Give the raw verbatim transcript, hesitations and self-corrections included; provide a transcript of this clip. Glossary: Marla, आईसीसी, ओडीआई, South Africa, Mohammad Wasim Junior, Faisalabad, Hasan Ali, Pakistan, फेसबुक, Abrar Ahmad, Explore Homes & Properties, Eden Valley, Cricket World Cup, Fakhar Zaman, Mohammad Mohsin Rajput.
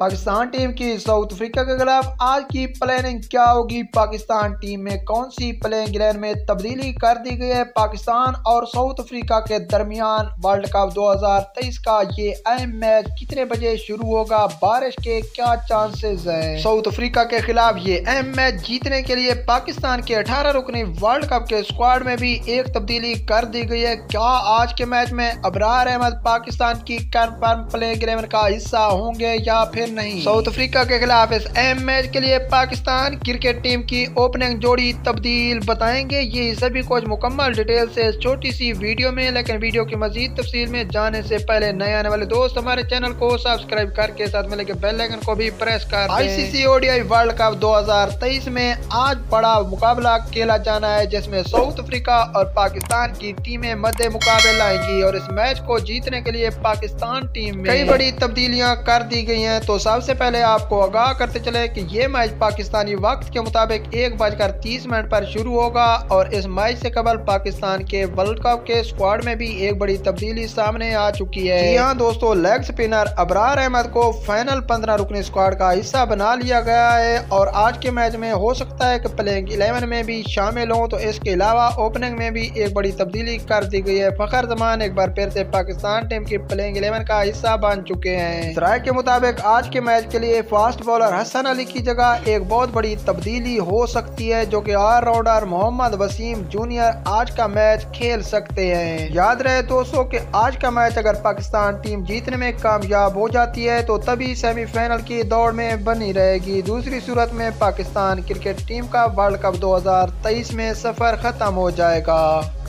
Pakistan team की South Africa के खिलाफ आज की प्लानिंग क्या होगी, पाकिस्तान टीम में कौन सी प्लेइंग इलेवन में तब्दीली कर दी गई है, पाकिस्तान और साउथ अफ्रीका के दरमियान वर्ल्ड कप दो हज़ार तेईस का ये अहम मैच कितने बजे शुरू होगा, बारिश के क्या चांसेस हैं। साउथ अफ्रीका के खिलाफ ये अहम मैच जीतने के लिए पाकिस्तान के अठारह रुकनी वर्ल्ड कप के स्क्वाड में भी एक तब्दीली कर दी गई है। क्या आज के मैच में अबरार अहमद पाकिस्तान की कन्फर्म प्लेइंग इलेवन का हिस्सा होंगे या फिर नहीं। साउथ अफ्रीका के खिलाफ इस अहम मैच के लिए पाकिस्तान क्रिकेट टीम की ओपनिंग जोड़ी तब्दील बताएंगे। ये सभी कुछ मुकम्मल डिटेल से छोटी सी वीडियो में, लेकिन वीडियो की मजीद तफसील में जाने से पहले नए आने वाले दोस्त हमारे चैनल को सब्सक्राइब करके साथ में लेके बेल आइकन को भी प्रेस कर। आईसीसी ओडीआई वर्ल्ड कप दो हज़ार तेईस में आज बड़ा मुकाबला खेला जाना है, जिसमे साउथ अफ्रीका और पाकिस्तान की टीमें मध्य मुकाबले आएगी और इस मैच को जीतने के लिए पाकिस्तान टीम में कई बड़ी तब्दीलियां कर दी गई है। तो सबसे पहले आपको आगाह करते चले कि ये मैच पाकिस्तानी वक्त के मुताबिक एक बजकर तीस मिनट पर शुरू होगा और इस मैच से कबल पाकिस्तान के वर्ल्ड कप के स्क्वाड में भी एक बड़ी तब्दीली सामने आ चुकी है। जी हाँ दोस्तों, लेग स्पिनर अबरार अहमद को फाइनल पंद्रह रुकनी स्क्वाड का हिस्सा बना लिया गया है और आज के मैच में हो सकता है कि प्लेइंग इलेवन में भी शामिल हों। तो इसके अलावा ओपनिंग में भी एक बड़ी तब्दीली कर दी गई है। फखर जमान एक बार फिर से पाकिस्तान टीम की प्लेइंग इलेवन का हिस्सा बन चुके हैं। सराय के मुताबिक आज के मैच के लिए फास्ट बॉलर हसन अली की जगह एक बहुत बड़ी तब्दीली हो सकती है, जो कि ऑलराउंडर मोहम्मद वसीम जूनियर आज का मैच खेल सकते हैं। याद रहे दोस्तों कि आज का मैच अगर पाकिस्तान टीम जीतने में कामयाब हो जाती है तो तभी सेमीफाइनल की दौड़ में बनी रहेगी। दूसरी सूरत में पाकिस्तान क्रिकेट टीम का वर्ल्ड कप दो हज़ार तेईस में सफर खत्म हो जाएगा।